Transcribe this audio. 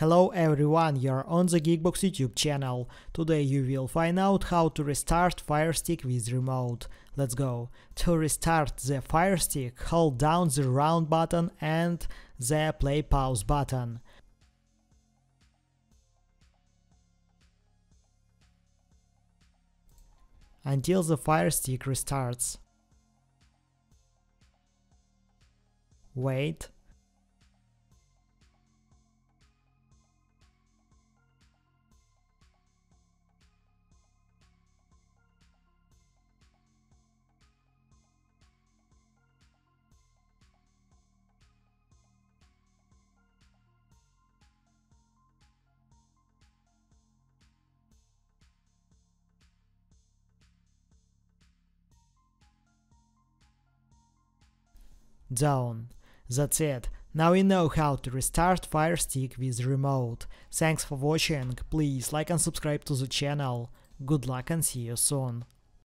Hello everyone, you're on the Geekbox YouTube channel. Today you will find out how to restart Fire Stick with remote. Let's go. To restart the Fire Stick, hold down the round button and the play pause button. Until the Fire Stick restarts. Wait. Down. That's it. Now you know how to restart Fire Stick with remote. Thanks for watching, please like and subscribe to the channel. Good luck and see you soon.